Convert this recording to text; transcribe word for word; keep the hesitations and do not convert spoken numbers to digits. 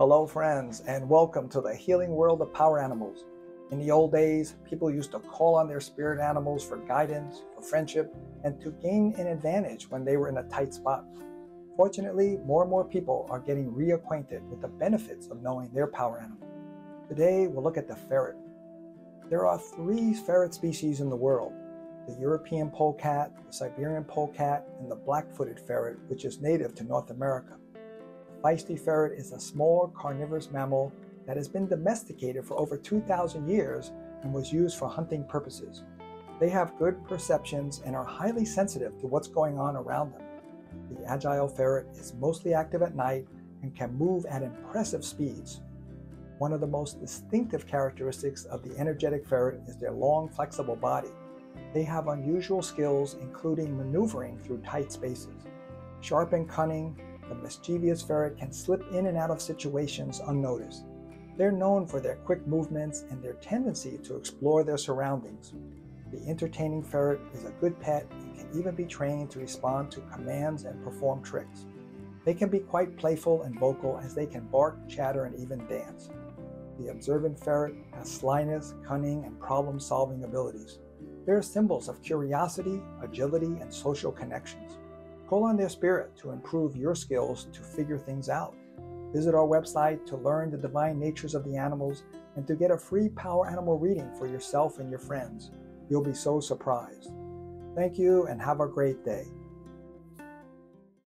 Hello friends, and welcome to the healing world of Power Animals. In the old days, people used to call on their spirit animals for guidance, for friendship, and to gain an advantage when they were in a tight spot. Fortunately, more and more people are getting reacquainted with the benefits of knowing their power animal. Today, we'll look at the ferret. There are three ferret species in the world: the European polecat, the Siberian polecat, and the black-footed ferret, which is native to North America. The feisty ferret is a small carnivorous mammal that has been domesticated for over two thousand years and was used for hunting purposes. They have good perceptions and are highly sensitive to what's going on around them. The agile ferret is mostly active at night and can move at impressive speeds. One of the most distinctive characteristics of the energetic ferret is their long, flexible body. They have unusual skills, including maneuvering through tight spaces. Sharp and cunning, the mischievous ferret can slip in and out of situations unnoticed. They're known for their quick movements and their tendency to explore their surroundings. The entertaining ferret is a good pet and can even be trained to respond to commands and perform tricks. They can be quite playful and vocal, as they can bark, chatter, and even dance. The observant ferret has slyness, cunning, and problem-solving abilities. They're symbols of curiosity, agility, and social connections. Call on their spirit to improve your skills to figure things out. Visit our website to learn the divine natures of the animals and to get a free Power Animal reading for yourself and your friends. You'll be so surprised. Thank you, and have a great day.